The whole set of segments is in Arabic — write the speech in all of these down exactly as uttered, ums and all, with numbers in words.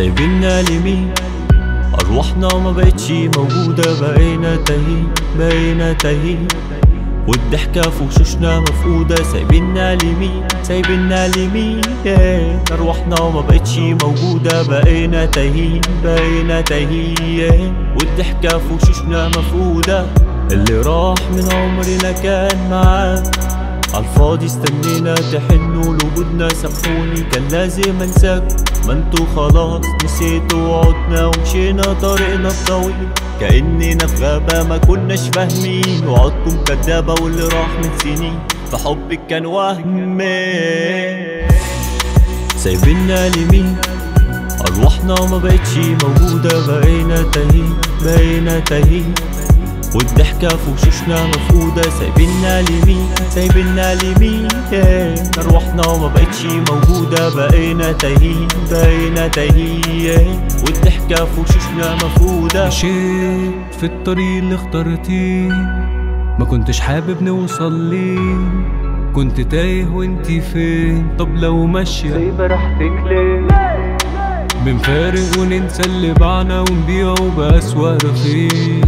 سايبيننا لمين؟ أرواحنا ما بقتش موجودة، بقينا تاهين بقينا تاهين والضحكة في وشوشنا مفقودة. سايبيننا لمين؟ سايبيننا لمين؟ أرواحنا ما بقتش موجودة، بقينا تاهين بقينا تاهين والضحكة في وشوشنا مفقودة. اللي راح من عمرنا كان معاك عالفاضي، استنينا تحنوا لوجودنا، سامحوني كان لازم انساكوا، ما انتوا خلاص نسيتوا وعدنا ومشينا طريقنا الطويل، كأننا في غابة ما كناش فاهمين وعودكم كدابة واللي راح من سنين في حبك كان وهم. سايبيننا لمين؟ أرواحنا ما بقتش موجودة، بقينا تاهين بقينا تاهين والضحكة في وشوشنا مفقودة. سايبيننا لمين؟ سايبيننا لمين؟ أرواحنا ما بقتش موجودة، بقينا تاهين بقينا تاهين والضحكة في وشوشنا مفقودة. مشيت في الطريق اللي اخترتيه، ما كنتش حابب نوصل ليه، كنت تايه وانتي فين؟ طب لو ماشية سايبة راحتك ليه؟ بنفارق وننسى اللي بعنا ونبيعه بأسواق رخيص،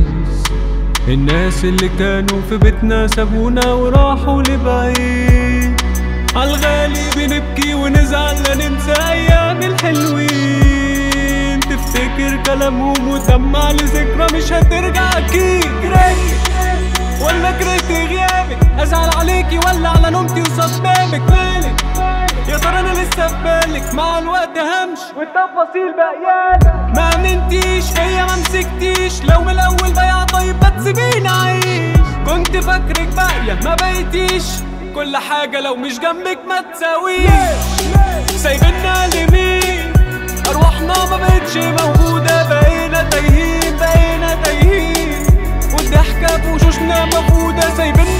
الناس اللي كانوا في بيتنا سابونا وراحوا لبعيد، عالغالي بنبكي ونزعل لننسى ايام الحلوين، تفتكر كلامهم وتجمع لذكرى مش هترجع اكيد. كرهت ولا كرهت غيابك، ازعل عليكي ولا على نومتي وصمامك، مالك يا ترى انا لسه في بالك، مع الوقت همشي والتفاصيل بقيالك، ما امنتيش هي ما مسكتيش، لو من الاول بيع طيب ما تسيبيني اعيش، كنت فاكرك باقيه ما بقيتيش، كل حاجه لو مش جنبك ما تساويش. سايبيننا لمين؟ ارواحنا ما بقتش موجوده، بقينا تايهين بقينا تايهين والضحكه في وشوشنا مفقوده. سايبيننا